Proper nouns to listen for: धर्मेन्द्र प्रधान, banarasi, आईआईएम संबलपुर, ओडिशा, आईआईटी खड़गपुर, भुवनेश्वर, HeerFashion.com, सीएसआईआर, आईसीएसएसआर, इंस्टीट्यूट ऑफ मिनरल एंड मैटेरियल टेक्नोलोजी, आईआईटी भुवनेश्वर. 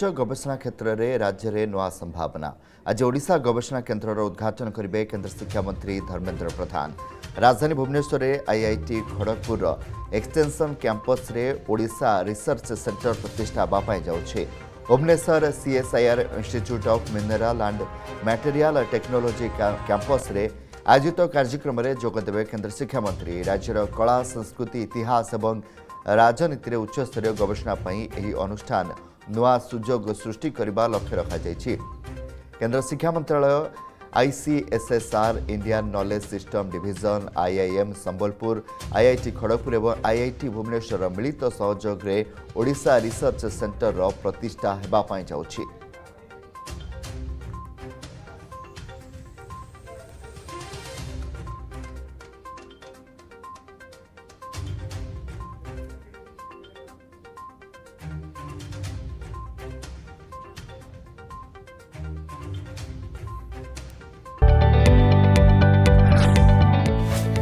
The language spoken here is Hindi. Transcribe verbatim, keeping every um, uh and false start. उच्च गवेषणा क्षेत्र में राज्य में नूआ संभावना। आज ओडिशा गवेषणा केन्द्र उद्घाटन करेंगे केन्द्र शिक्षा मंत्री धर्मेन्द्र प्रधान। राजधानी भुवनेश्वर आईआईटी खड़गपुर extension campus ओडिशा research centre प्रतिष्ठा होगापाई जाउछे। भुवनेश्वर सीएसआईआर इंस्टीट्यूट ऑफ मिनरल एंड मैटेरियल टेक्नोलोजी campus आयोजित कार्यक्रम में जोगदेवे केन्द्र शिक्षा मंत्री। राज्यर कला संस्कृति इतिहास और राजनीति उच्चस्तरीय गवेषणा पर अनुष्ठान नूआ सुजोग सृष्टि करने लक्ष्य रखी। केन्द्र शिक्षा मंत्रालय आईसीएसएसआर Indian knowledge system division आईआईएम संबलपुर आईआईटी खड़गपुर और आईआईटी भुवनेश्वर मिलित सहयोग रे ओडिशा रिसर्च सेंटर प्रतिष्ठा होगा पाई जाउछि।